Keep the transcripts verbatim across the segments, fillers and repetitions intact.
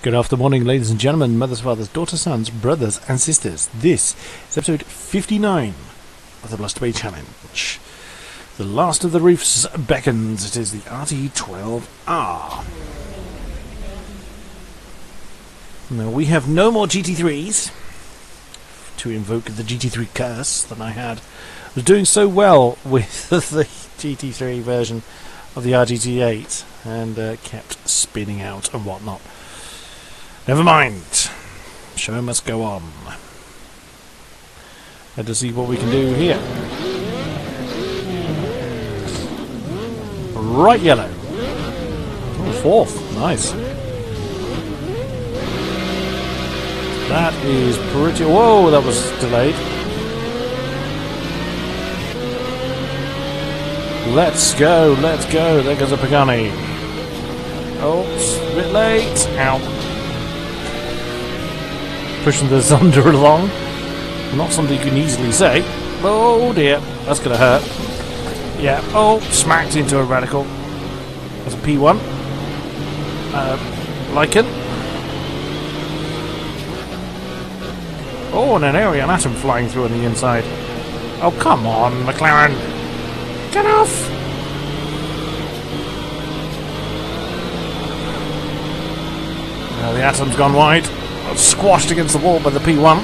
Good afternoon, ladies and gentlemen, mothers, fathers, daughters, sons, brothers and sisters. This is episode fifty-nine of the Blusterbay Challenge. The last of the roofs beckons. It is the R T twelve R. Now, we have no more G T threes to invoke the G T three curse that I had. I was doing so well with the G T three version of the R G T eight and uh, kept spinning out and whatnot. Never mind. Show must go on. Let us see what we can do here. Right yellow. Oh, fourth. Nice. That is pretty... Whoa, that was delayed. Let's go, let's go. There goes a Pagani. Oops, a bit late. Ow. Pushing the Zonda along. Not something you can easily say. Oh dear, that's going to hurt. Yeah, oh, smacked into a Radical. That's a P one. Uh, Lichen. Oh, and an Aerial Atom flying through on the inside. Oh, come on, McLaren. Get off! Uh, the Atom's gone wide. Squashed against the wall by the P one.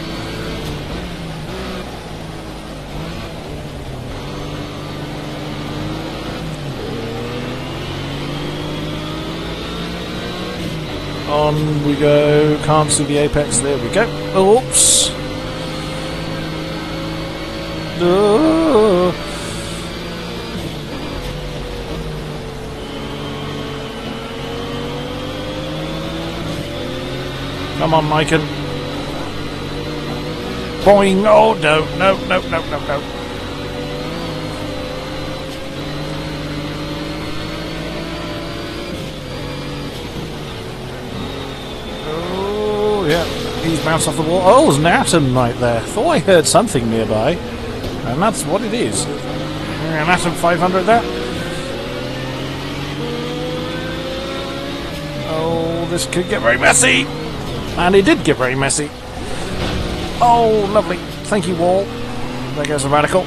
On we go. Can't see the apex. There we go. Oops. Oh. Come on, Mikan. Boing! Oh, no, no, no, no, no, no. Oh, yeah. He's bounced off the wall. Oh, there's an Atom right there. Thought I heard something nearby. And that's what it is. An Atom five hundred there. Oh, this could get very messy. And it did get very messy. Oh, lovely. Thank you, wall. There goes the Radical.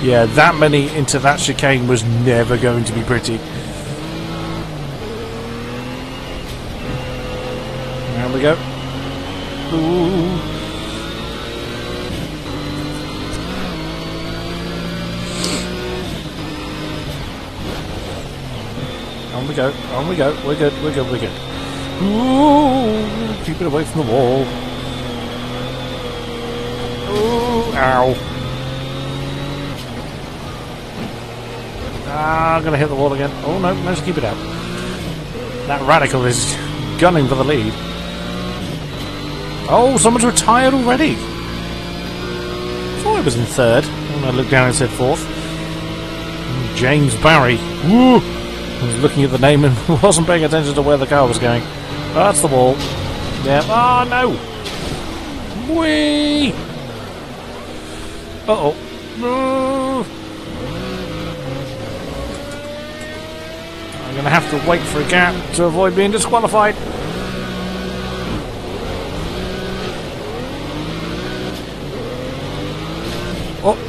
Yeah, that many into that chicane was never going to be pretty. There we go. Ooh. On we go, on we go, we're good, we're good, we're good. Ooh, keep it away from the wall. Ooh, ow. Ah, I'm gonna hit the wall again. Oh no, let's keep it out. That Radical is gunning for the lead. Oh, someone's retired already. I thought I was in third. And I looked down and said fourth. James Barry. Woo! I was looking at the name and wasn't paying attention to where the car was going. That's the wall. Yeah. Oh, no! Whee! Uh-oh. No. I'm going to have to wait for a gap to avoid being disqualified. Oh.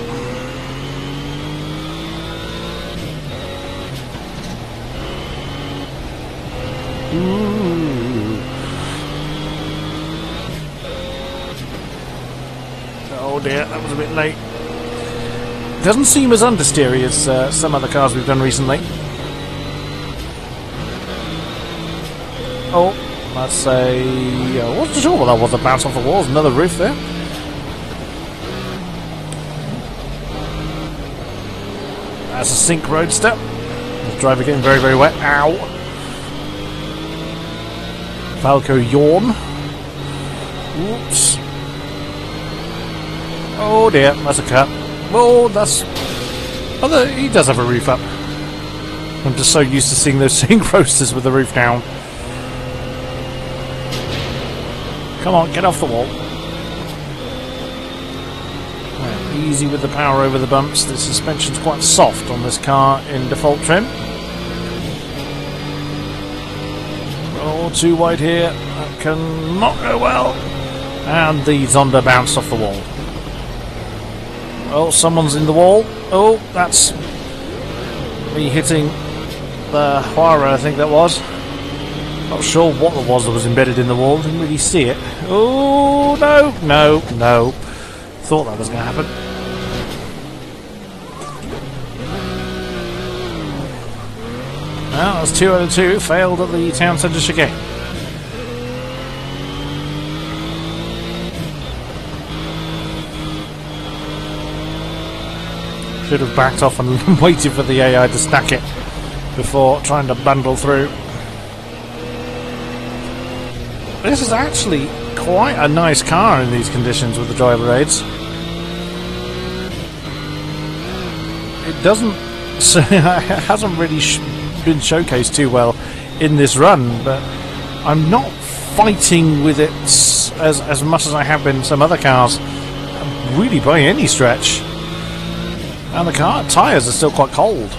Ooh. Oh dear, that was a bit late. Doesn't seem as understeery as uh, some other cars we've done recently. Oh, that's a... I wasn't sure what that was, a bounce off the walls, another roof there. That's a sink roadster. The driver getting very, very wet. Ow! Falco yawn. Oops. Oh dear, that's a cut. Oh, that's... Oh, he does have a roof up. I'm just so used to seeing those sink roasters with the roof down. Come on, get off the wall. easy with the power over the bumps. The suspension's quite soft on this car in default trim. Oh, too wide here. That can not go well. And the Zonda bounced off the wall. Oh, someone's in the wall. Oh, that's me hitting the Huara, I think that was. Not sure what it was that was embedded in the wall. Didn't really see it. Oh, no, no, no. Thought that was going to happen. Well, that's two out of two. Failed at the town centre chicane. Should have backed off and waited for the A I to stack it before trying to bundle through. This is actually quite a nice car in these conditions with the driver aids. It doesn't, so it hasn't really sh been showcased too well in this run, but I'm not fighting with it as, as much as I have been some other cars, really by any stretch. And the car tyres are still quite cold.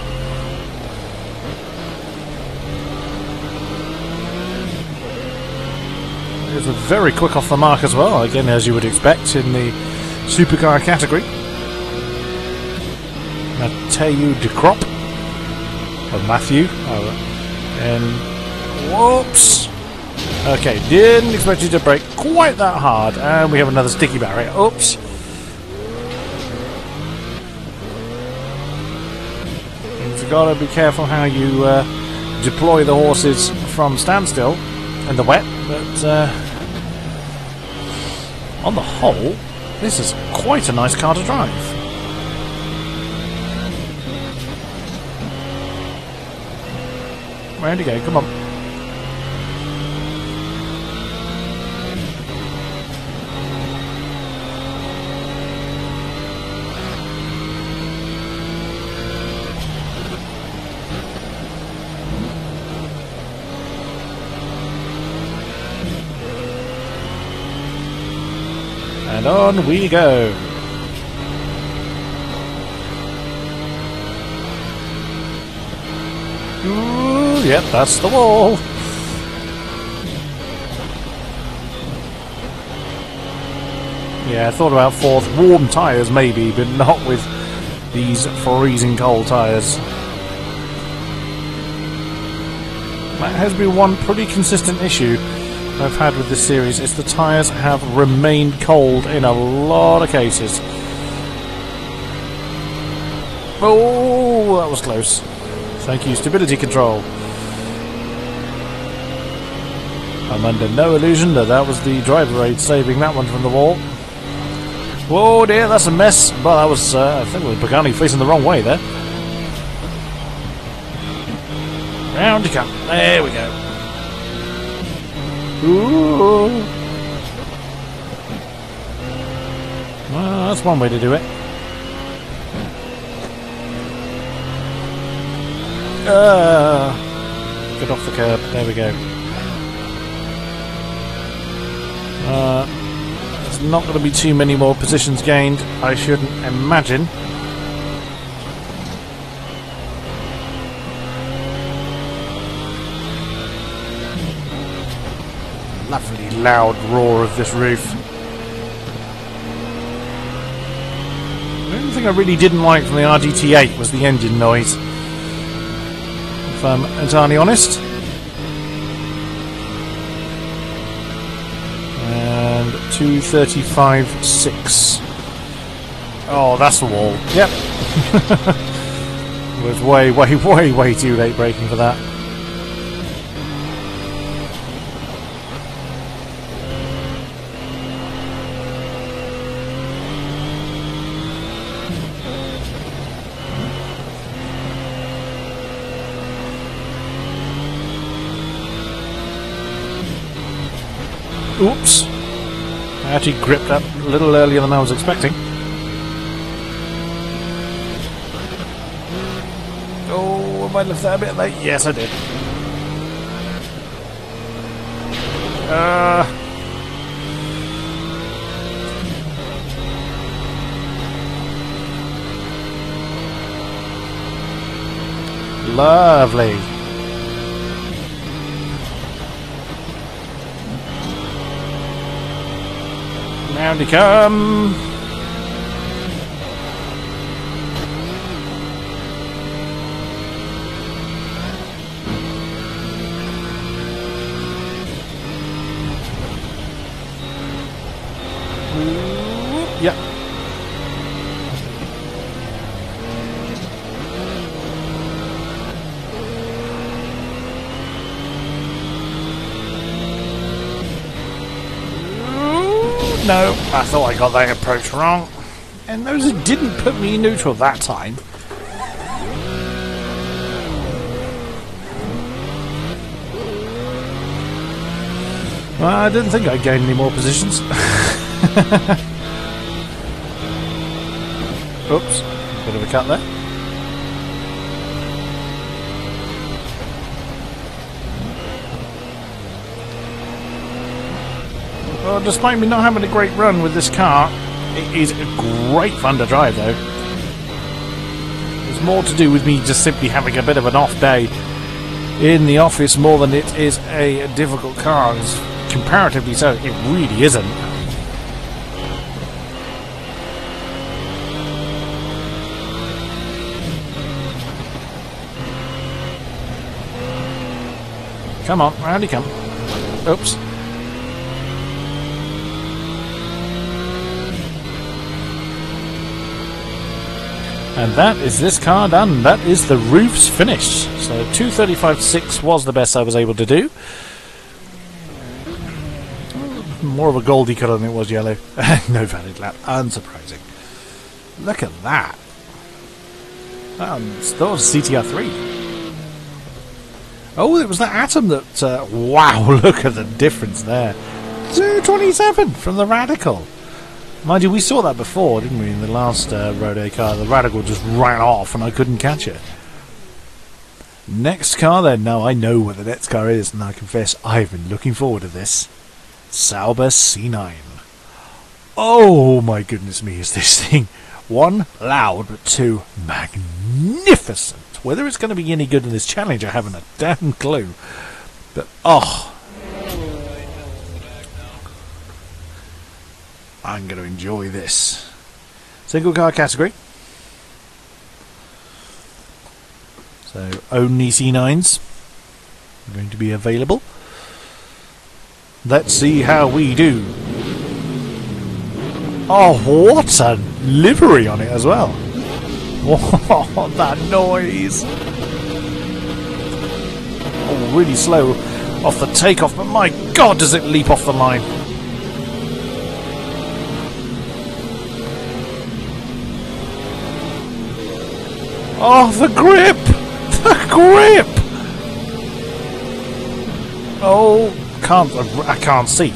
It was very quick off the mark as well, again as you would expect in the supercar category. Mateu de Crop, or Matthew, oh, and whoops! Okay, didn't expect you to brake quite that hard, and we have another sticky barrier. Oops! You've got to be careful how you uh, deploy the horses from standstill in the wet, but uh, on the whole, this is quite a nice car to drive. Round you go, come on. And on we go. Ooh, yep, that's the wall. Yeah, I thought about fourth. Warm tyres maybe, but not with these freezing cold tyres. That has been one pretty consistent issue I've had with this series, is the tyres have remained cold in a lot of cases. Oh, that was close. Thank you, stability control. I'm under no illusion that that was the driver aid saving that one from the wall. Whoa, dear, that's a mess. Well, that was, uh, I think it was Pagani facing the wrong way there. Round you come. There we go. Ooh. Well, that's one way to do it. Uh, get off the curb. There we go. Uh, there's not going to be too many more positions gained, I shouldn't imagine. Lovely loud roar of this roof. The only thing I really didn't like from the R D T eight was the engine noise, if I'm entirely honest. And two thirty-five point six. Oh, that's the wall. Yep. It was way, way, way, way too late braking for that. Oops. I actually gripped up a little earlier than I was expecting. Oh, have I left that a bit late? Yes, I did. Uh, Lovely. Round he come. Yep. No, I thought I got that approach wrong. And those who didn't put me in neutral that time. Well, I didn't think I'd gain any more positions. Oops, bit of a cut there. Well, despite me not having a great run with this car, it is great fun to drive though. It's more to do with me just simply having a bit of an off day in the office more than it is a difficult car. It's comparatively so, it really isn't. Come on, round he come. Oops. And that is this car done. That is the Ruf's finish. So two thirty-five point six was the best I was able to do. More of a goldy colour than it was yellow. No valid lap. Unsurprising. Look at that. Um, that was C T R three. Oh, it was that Atom that... Uh, wow, look at the difference there. two twenty-seven from the Radical. Mind you, we saw that before, didn't we, in the last uh, Road A car. The Radical just ran off and I couldn't catch it. Next car then. Now, I know what the next car is, and I confess I've been looking forward to this. Sauber C nine. Oh, my goodness me, is this thing. One, loud, but two, magnificent. Whether it's going to be any good in this challenge, I haven't a damn clue. But, oh. I'm going to enjoy this. Single car category. So, only C nines are going to be available. Let's see how we do. Oh, what a livery on it as well. Oh, that noise! Oh, really slow off the takeoff, but my God, does it leap off the line! Oh, the grip! The grip! Oh, can't I can't see.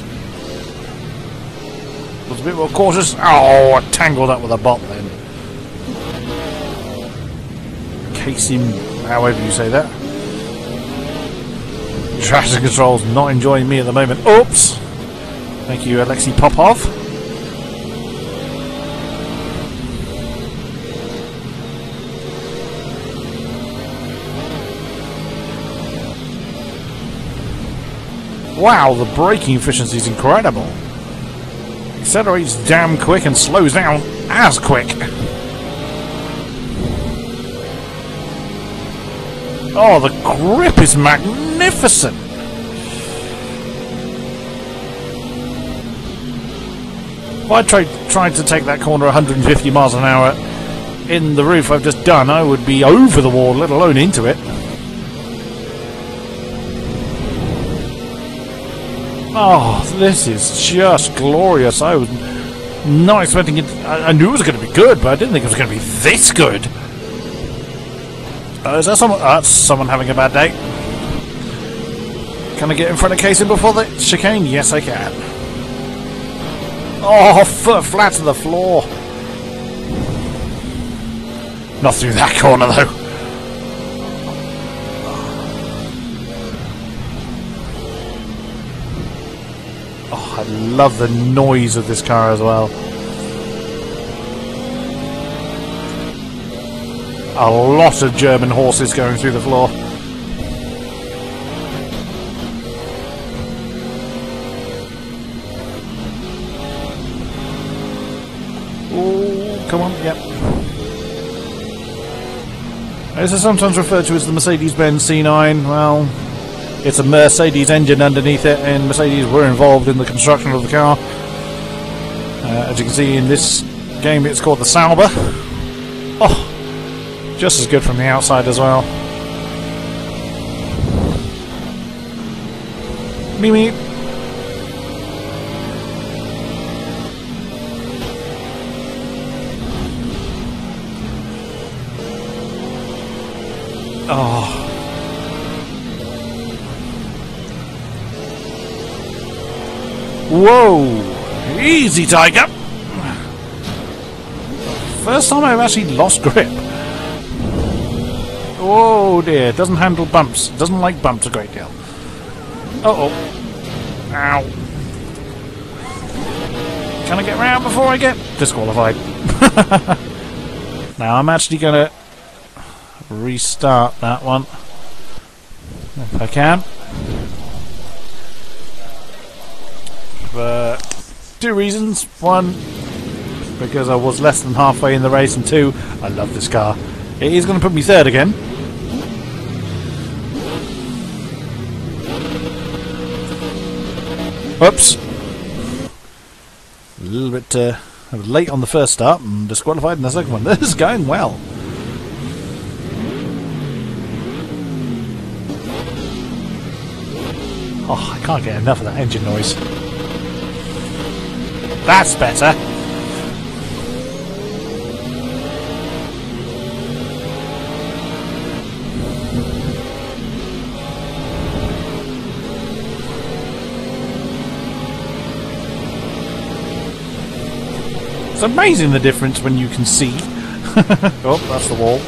I was a bit more cautious. Oh, I tangled up with a bot then. Casey, however you say that. Traction control's not enjoying me at the moment. Oops! Thank you, Alexey Popov. Wow, the braking efficiency is incredible. Accelerates damn quick and slows down as quick. Oh, the grip is magnificent! If I tried, tried to take that corner one hundred fifty miles an hour in the Ruf I've just done, I would be over the wall, let alone into it. Oh, this is just glorious. I was not expecting it. I, I knew it was going to be good, but I didn't think it was going to be this good. Uh, is that someone? Uh, that's someone having a bad day. Can I get in front of Casey before the chicane? Yes, I can. Oh, foot flat to the floor. Not through that corner, though. Oh, I love the noise of this car as well. A lot of German horses going through the floor. Oh, come on, yep. This is sometimes referred to as the Mercedes-Benz C nine. Well, it's a Mercedes engine underneath it, and Mercedes were involved in the construction of the car. Uh, as you can see in this game, it's called the Sauber. Oh, just as good from the outside as well. Mimi. Oh. Whoa! Easy, Tiger! First time I've actually lost grip. Oh dear, doesn't handle bumps. Doesn't like bumps a great deal. Uh-oh. Ow. Can I get round before I get disqualified? Now I'm actually going to restart that one. If I can. For two reasons. One, because I was less than halfway in the race, and two, I love this car. It is going to put me third again. Whoops. A little bit uh, I was late on the first start and disqualified in the second one. This is going well. Oh, I can't get enough of that engine noise. That's better. It's amazing the difference when you can see. Oh, that's the wall.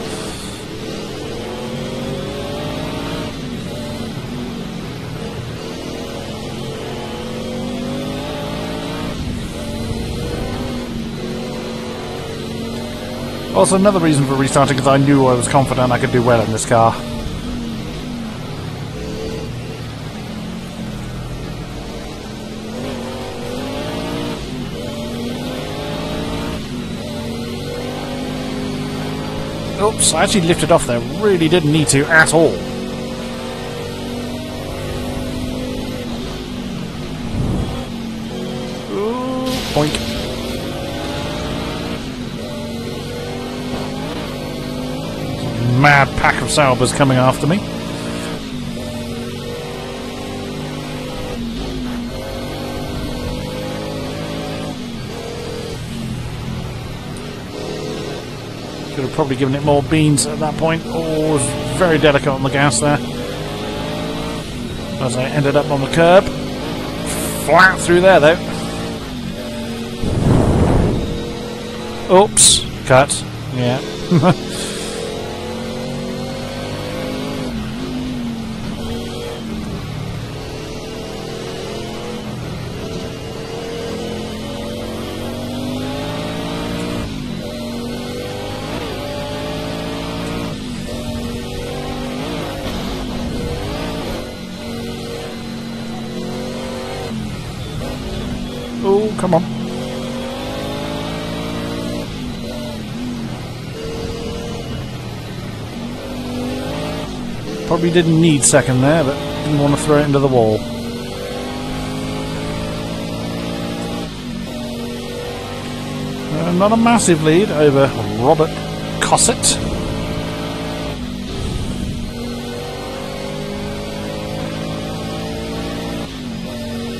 Also, another reason for restarting is I knew I was confident I could do well in this car. Oops, I actually lifted off there. Really didn't need to at all. Ooh, boink. Mad pack of Saubers coming after me. Could have probably given it more beans at that point. Oh, it was very delicate on the gas there. As I ended up on the curb. Flat through there, though. Oops. Cut. Yeah. Oh, come on. Probably didn't need second there, but didn't want to throw it into the wall. Uh, not a massive lead over Robert Cossett.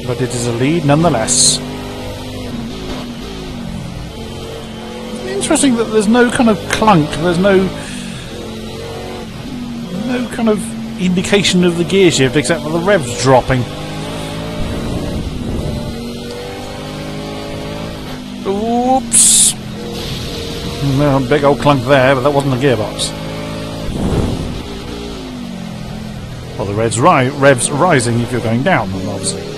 But it is a lead nonetheless. Interesting that there's no kind of clunk, there's no no kind of indication of the gear shift except for the revs dropping. Oops! No, big old clunk there, but that wasn't the gearbox. Well, the revs, ri revs rising if you're going down, obviously.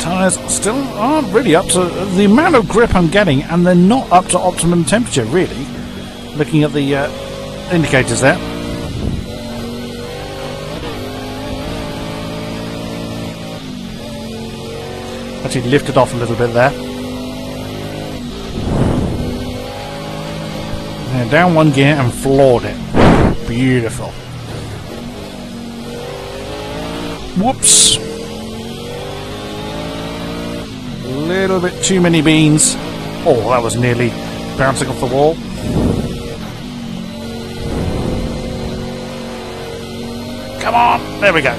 tyres still aren't really up to the amount of grip I'm getting, and they're not up to optimum temperature, really, looking at the uh, indicators there. Actually lifted off a little bit there. And down one gear and floored it. Beautiful. Whoops. Little bit too many beans. Oh, that was nearly bouncing off the wall. Come on, there we go.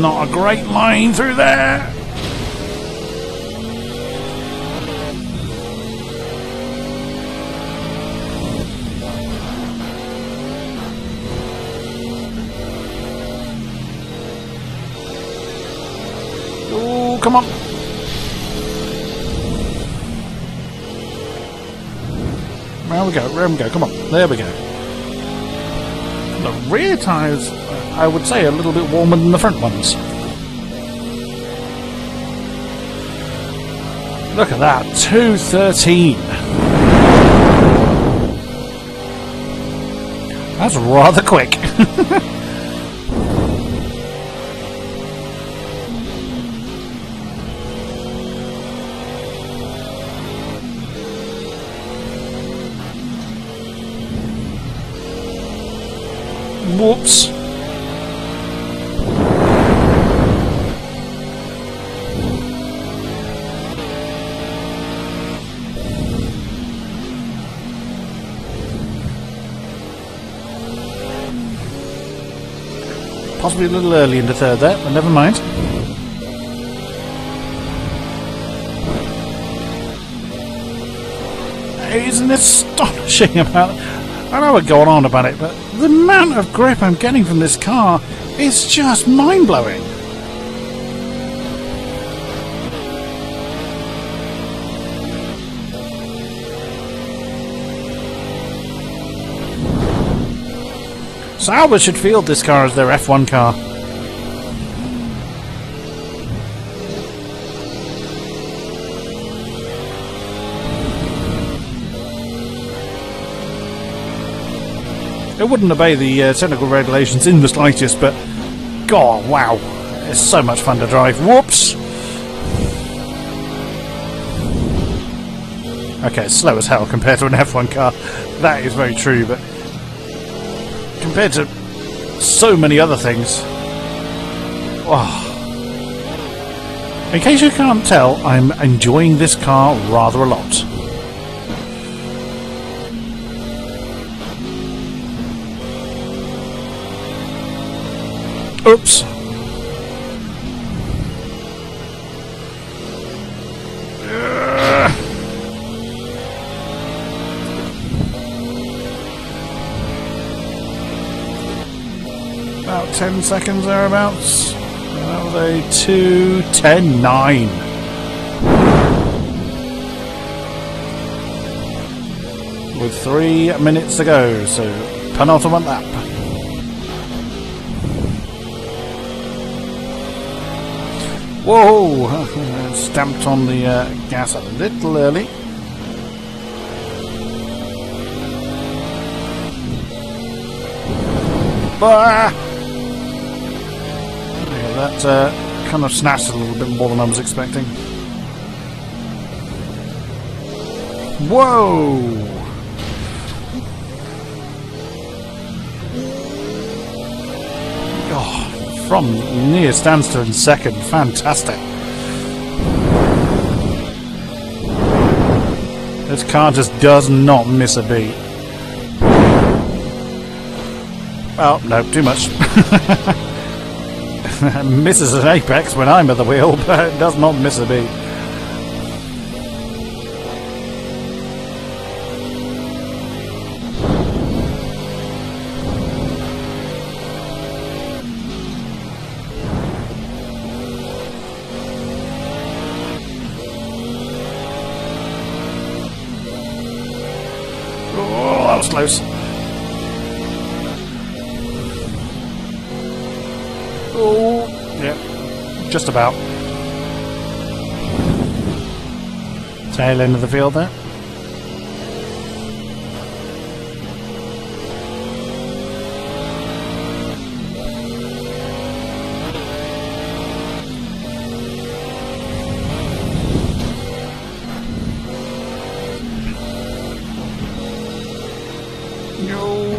Not a great line through there. Come on. Round we go, round we go, come on. There we go. The rear tyres, I would say, are a little bit warmer than the front ones. Look at that, two thirteen. That's rather quick. Whoops. Possibly a little early in the third there, but never mind. It's an astonishing amount. I know we're going on about it, but the amount of grip I'm getting from this car is just mind-blowing. Sauber should field this car as their F one car. It wouldn't obey the uh, technical regulations in the slightest, but God, wow, it's so much fun to drive. Whoops! Okay, slow as hell compared to an F one car. That is very true, but compared to so many other things. Oh. In case you can't tell, I'm enjoying this car rather a lot. Oops. Ugh. About ten seconds thereabouts. That was a two ten nine. With three minutes to go, so penultimate lap. Whoa! Stamped on the uh, gas a little early. Bah! Yeah, that uh, kind of snatched a little bit more than I was expecting. Whoa! From near standstill in second, fantastic. This car just does not miss a beat. Oh, no, too much. Misses an apex when I'm at the wheel, but it does not miss a beat. was close. Oh, yeah, just about. Tail end of the field there.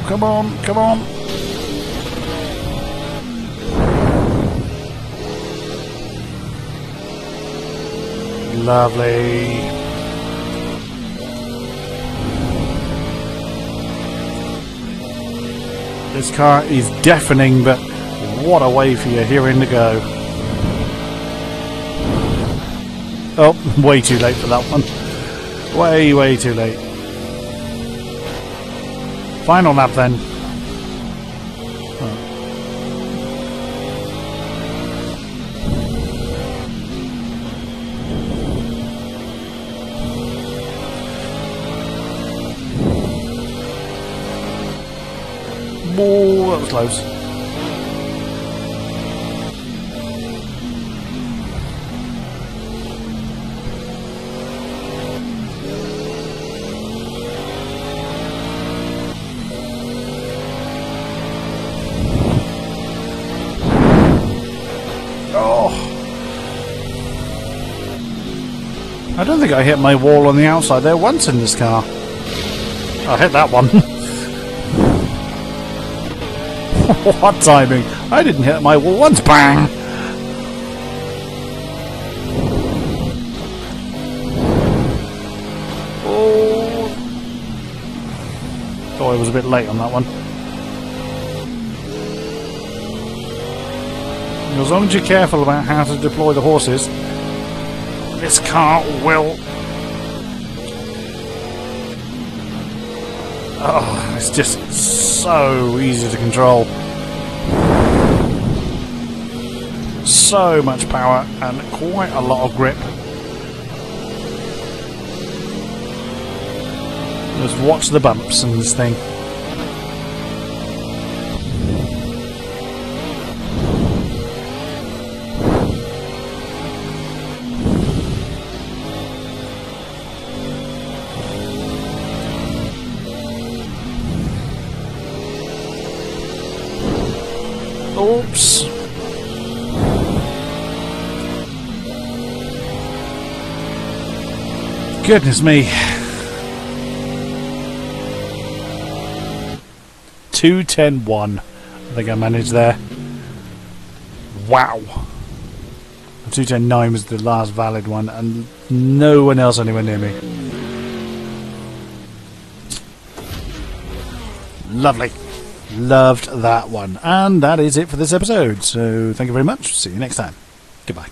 Come on, come on. Lovely. This car is deafening, but what a way for you here in the go. Oh, way too late for that one. Way, way too late. Final lap then. Oh. Whoa, that was close. I don't think I hit my wall on the outside there once in this car. I hit that one. What timing? I didn't hit my wall once. Bang! Oh, oh, I was a bit late on that one. As long as you're careful about how to deploy the horses, this car will... Oh, it's just so easy to control. So much power and quite a lot of grip. Just watch the bumps in this thing. Oops. Goodness me. two ten one. I think I managed there. Wow. two ten nine was the last valid one, and no one else anywhere near me. Lovely. Loved that one. And that is it for this episode. So thank you very much. See you next time. Goodbye.